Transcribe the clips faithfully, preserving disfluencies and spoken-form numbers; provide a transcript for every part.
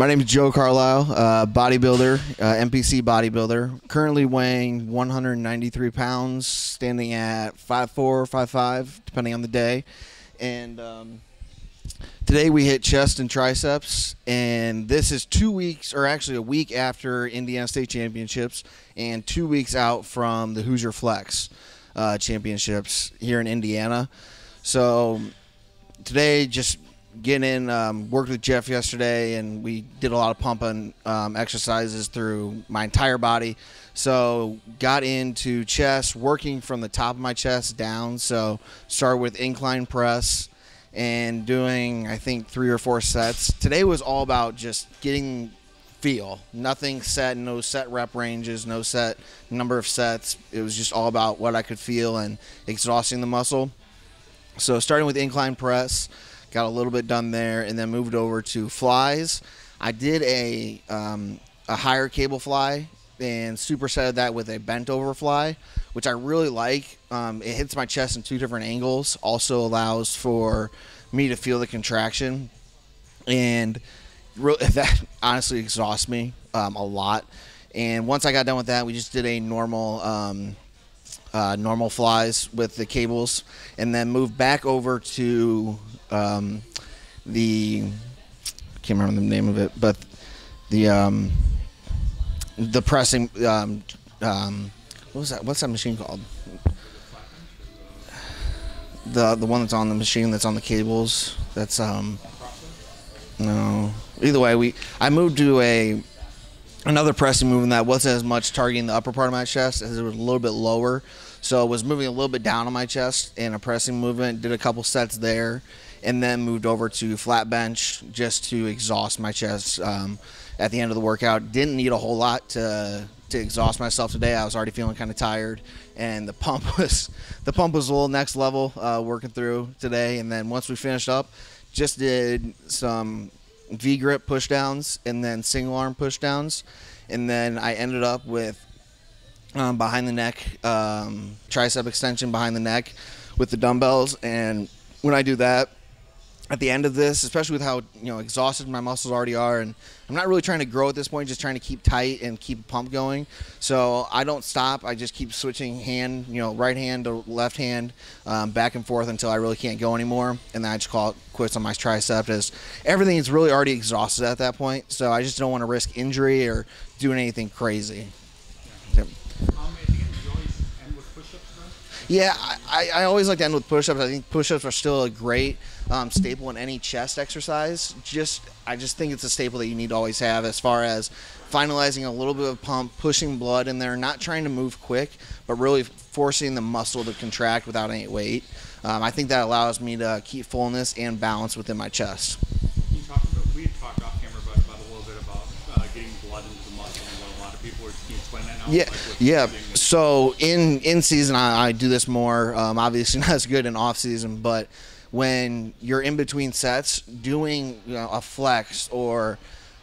My name is Joe Carlisle, uh, bodybuilder, uh, N P C bodybuilder, currently weighing one hundred ninety-three pounds, standing at five four, five five, depending on the day. And um, today we hit chest and triceps, and this is two weeks, or actually a week after Indiana State Championships, and two weeks out from the Hoosier Flex uh, Championships here in Indiana. So today, just getting in, um, worked with Jeff yesterday, and we did a lot of pumping um, exercises through my entire body. So got into chest, working from the top of my chest down. So started with incline press and doing, I think, three or four sets. Today was all about just getting feel. Nothing set, no set rep ranges, no set number of sets. It was just all about what I could feel and exhausting the muscle. So starting with incline press, got a little bit done there, and then moved over to flies. I did a um, a higher cable fly and supersetted that with a bent over fly, which I really like. Um, it hits my chest in two different angles, also allows for me to feel the contraction, and really, that honestly exhausts me um, a lot. And once I got done with that, we just did a normal um, uh, normal flies with the cables, and then moved back over to Um, the I can't remember the name of it, but the um, the pressing um, um, what was that? What's that machine called? The the one that's on the machine that's on the cables. That's um no. Either way, we I moved to a another pressing movement that wasn't as much targeting the upper part of my chest, as it was a little bit lower. So I was moving a little bit down on my chest in a pressing movement. Did a couple sets there, and then moved over to flat bench just to exhaust my chest um, at the end of the workout. Didn't need a whole lot to to exhaust myself today. I was already feeling kind of tired, and the pump was the pump was a little next level uh, working through today. And then once we finished up, just did some V grip push downs and then single arm push downs, and then I ended up with Um, behind the neck, um, tricep extension behind the neck with the dumbbells. And when I do that, at the end of this, especially with how you know exhausted my muscles already are, and I'm not really trying to grow at this point, just trying to keep tight and keep a pump going. So I don't stop. I just keep switching hand, you know, right hand to left hand, um, back and forth until I really can't go anymore. And then I just call it quits on my tricep, as everything is really already exhausted at that point. So I just don't want to risk injury or doing anything crazy. Yep. Yeah, I, I always like to end with push-ups. I think push-ups are still a great um, staple in any chest exercise. Just, I just think it's a staple that you need to always have, as far as finalizing a little bit of pump, pushing blood in there, not trying to move quick, but really forcing the muscle to contract without any weight. Um, I think that allows me to keep fullness and balance within my chest. You talked about, we had talked off camera about, about a little bit about uh, getting blood into the muscle, and what a lot of people are, can you explain that now? Yeah, like yeah. So in, in season, I, I do this more, um, obviously not as good in off season, but when you're in between sets, doing you know, a flex or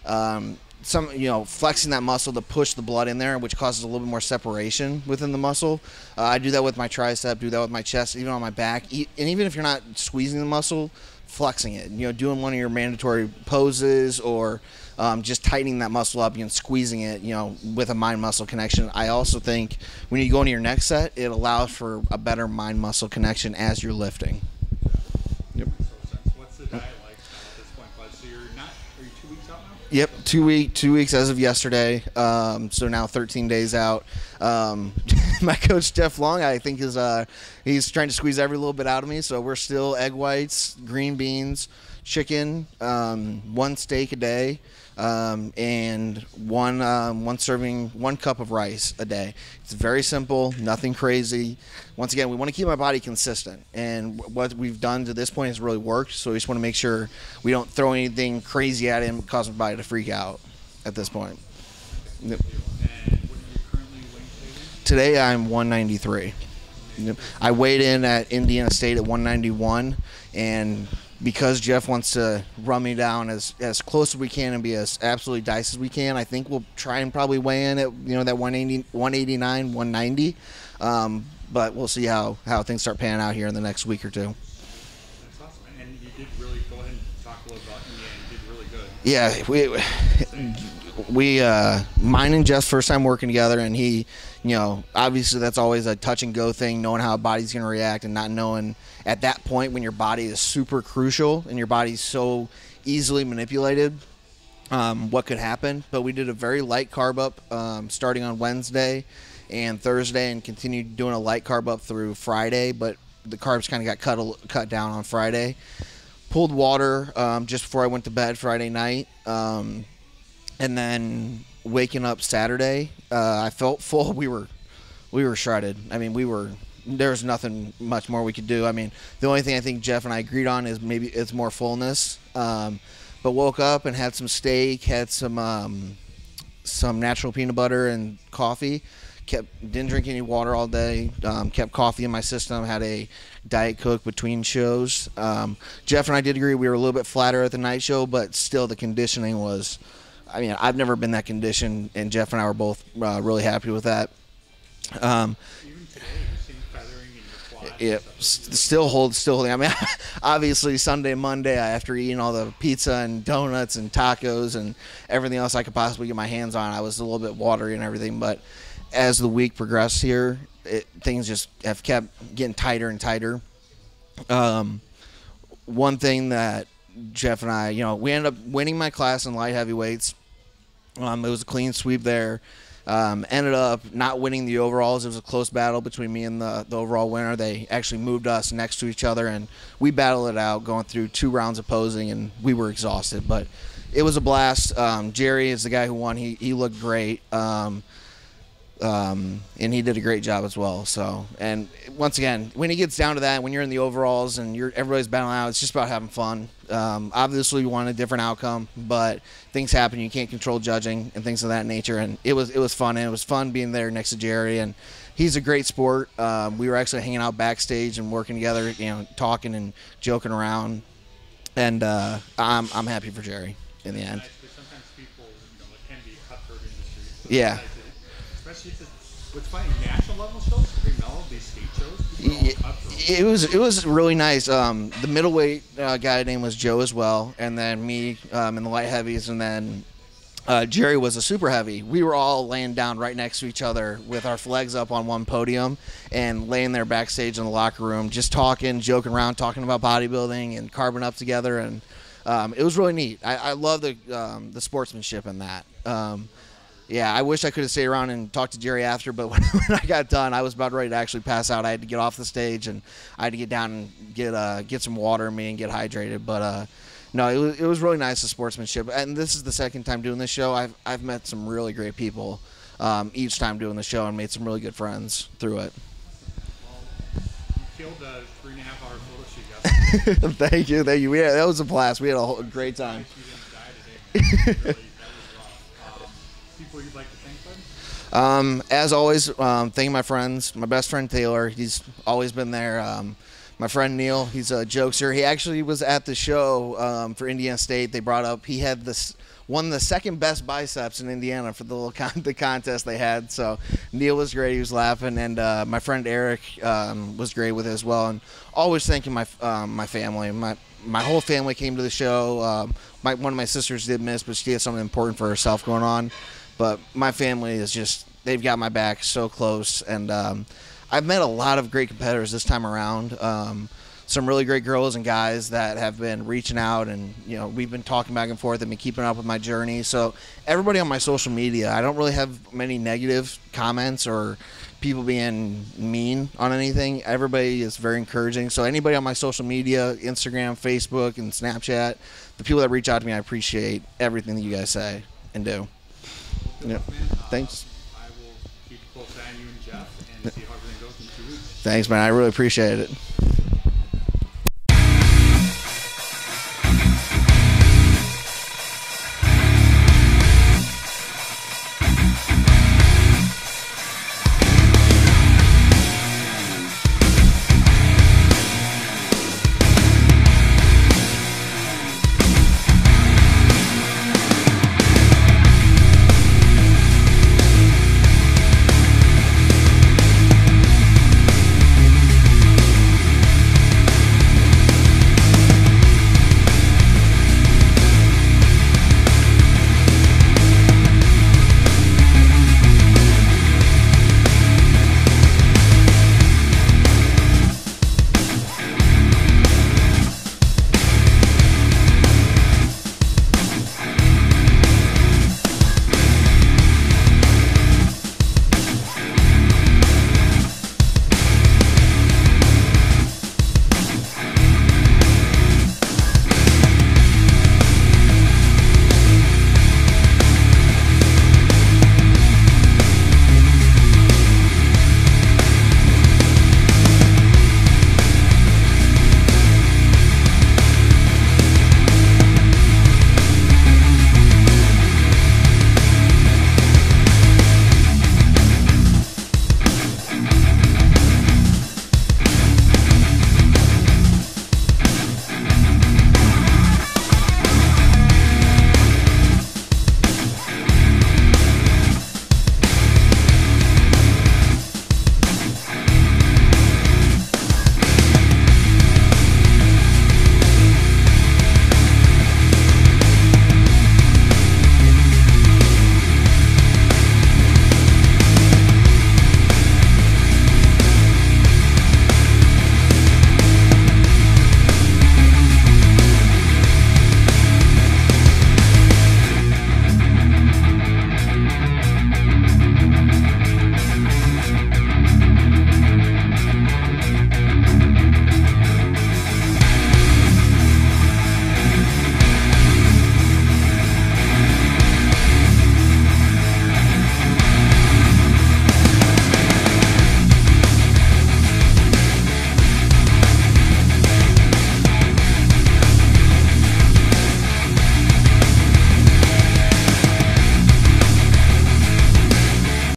um, some, you know, flexing that muscle to push the blood in there, which causes a little bit more separation within the muscle. Uh, I do that with my tricep, do that with my chest, even on my back. And even if you're not squeezing the muscle, flexing it, you know, doing one of your mandatory poses, or um, just tightening that muscle up and squeezing it, you know, with a mind-muscle connection. I also think when you go into your next set, it allows for a better mind-muscle connection as you're lifting. Yep. What's the diet like at this point, bud? So you're not, are you two weeks out now? Yep, two week, two weeks as of yesterday. Um, so now thirteen days out. Um, my coach Jeff Long, I think, is uh, he's trying to squeeze every little bit out of me. So we're still egg whites, green beans, chicken, um, one steak a day, um, and one um, one serving, one cup of rice a day. It's very simple, nothing crazy. Once again, we want to keep my body consistent, and what we've done to this point has really worked. So we just want to make sure we don't throw anything crazy at him, cause my body to freak out at this point. Yep. Today I'm one ninety-three. I weighed in at Indiana State at one ninety-one, and because Jeff wants to run me down as as close as we can and be as absolutely diced as we can, I think we'll try and probably weigh in at you know that one eighty, one eighty-nine, one ninety, um, but we'll see how how things start panning out here in the next week or two. That's awesome, and you did really go ahead and talk a little about Indiana. You did really good. yeah, we we uh, mine and Jeff's first time working together, and he, you know, obviously that's always a touch and go thing, knowing how a body's going to react and not knowing at that point when your body is super crucial and your body's so easily manipulated. Um, what could happen. But we did a very light carb up um, starting on Wednesday and Thursday, and continued doing a light carb up through Friday, but the carbs kind of got cut cut down on Friday. Pulled water um, just before I went to bed Friday night, um, and then waking up Saturday, uh, I felt full. We were we were shredded. I mean, we were there was nothing much more we could do. I mean, the only thing I think Jeff and I agreed on is maybe it's more fullness. Um, But woke up and had some steak, had some um, some natural peanut butter and coffee. Kept didn't drink any water all day. Um, kept coffee in my system. Had a Diet Coke between shows. Um, Jeff and I did agree we were a little bit flatter at the night show, but still the conditioning was. I mean, I've never been that conditioned, and Jeff and I were both uh, really happy with that. Um, Even today, you seem feathering in your quads. Yeah, still hold, still holding. I mean. Obviously, Sunday, Monday, after eating all the pizza and donuts and tacos and everything else I could possibly get my hands on, I was a little bit watery and everything. But as the week progressed here, it, things just have kept getting tighter and tighter. Um, one thing that Jeff and I, you know, we ended up winning my class in light heavyweights. Um, it was a clean sweep there. Um, ended up not winning the overalls. It was a close battle between me and the, the overall winner. They actually moved us next to each other, and we battled it out, going through two rounds of posing, and we were exhausted. But it was a blast. Um, Jerry is the guy who won. He, he looked great, um, um, and he did a great job as well. So, and once again, when it gets down to that, when you're in the overalls and you're everybody's battling out, it's just about having fun. Um, obviously we want a different outcome, but things happen. You can't control judging and things of that nature. And it was, it was fun. And it was fun being there next to Jerry, and he's a great sport. Um, we were actually hanging out backstage and working together, you know, talking and joking around. And, uh, I'm, I'm happy for Jerry in the end. Sometimes people, you know, it can be a cutthroat industry. So yeah. Especially if it's, what's funny, national level shows, these state shows, it was it was really nice. Um, the middleweight uh, guy named was Joe as well, and then me um, in the light heavies, and then uh, Jerry was a super heavy. We were all laying down right next to each other with our flags up on one podium and laying there backstage in the locker room, just talking, joking around, talking about bodybuilding and carbon up together, and um, it was really neat. I, I love the um, the sportsmanship in that. Um, Yeah, I wish I could have stayed around and talked to Jerry after, but when, when I got done, I was about ready to actually pass out. I had to get off the stage, and I had to get down and get uh, get some water in me and get hydrated. But, uh, no, it was, it was really nice, the sportsmanship. And this is the second time doing this show. I've, I've met some really great people um, each time doing the show, and made some really good friends through it. Well, you killed a three and a half hour photo shoot yesterday. Thank you, thank you. Yeah, that was a blast. We had a, whole, a great time. You didn't die today. You'd like to thank them? Um, as always, um, thank my friends. My best friend Taylor, he's always been there. Um, my friend Neil, he's a jokester. He actually was at the show um, for Indiana State. They brought up he had this one of the second best biceps in Indiana for the little con the contest they had. So Neil was great. He was laughing, and uh, my friend Eric um, was great with it as well. And always thanking my um, my family. My my whole family came to the show. Um, my one of my sisters did miss, but she had something important for herself going on. But my family is just, they've got my back so close. And um, I've met a lot of great competitors this time around. Um, some really great girls and guys that have been reaching out, and, you know, we've been talking back and forth and been keeping up with my journey. So everybody on my social media, I don't really have many negative comments or people being mean on anything. Everybody is very encouraging. So anybody on my social media, Instagram, Facebook, and Snapchat, the people that reach out to me, I appreciate everything that you guys say and do. Yep. Thanks. Uh, I will keep close eye on you and Jeff and see how everything goes in two weeks. Thanks, man. I really appreciate it.